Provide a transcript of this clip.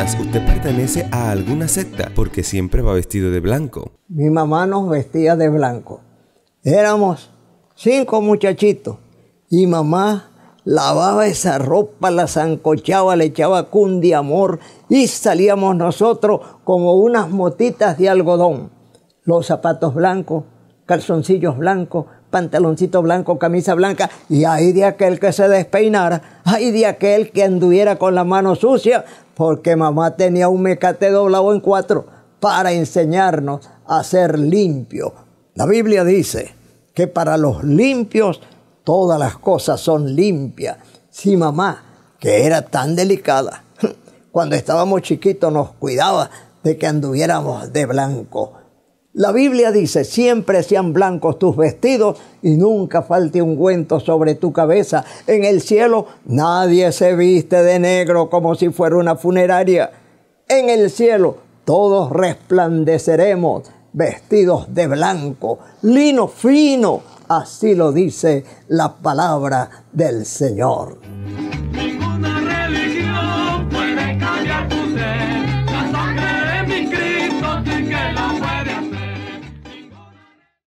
preguntas, ¿usted pertenece a alguna secta? Porque siempre va vestido de blanco. Mi mamá nos vestía de blanco. Éramos 5 muchachitos y mamá lavaba esa ropa, la zancochaba, le echaba cundiamor y salíamos nosotros como unas motitas de algodón. Los zapatos blancos, calzoncillos blancos, pantaloncito blanco, camisa blanca, y ay de aquel que se despeinara, ay de aquel que anduviera con la mano sucia, porque mamá tenía un mecate doblado en 4 para enseñarnos a ser limpios. La Biblia dice que para los limpios todas las cosas son limpias. Sí, mamá, que era tan delicada, cuando estábamos chiquitos nos cuidaba de que anduviéramos de blanco. La Biblia dice, siempre sean blancos tus vestidos y nunca falte ungüento sobre tu cabeza. En el cielo nadie se viste de negro como si fuera una funeraria. En el cielo todos resplandeceremos vestidos de blanco, lino fino. Así lo dice la palabra del Señor.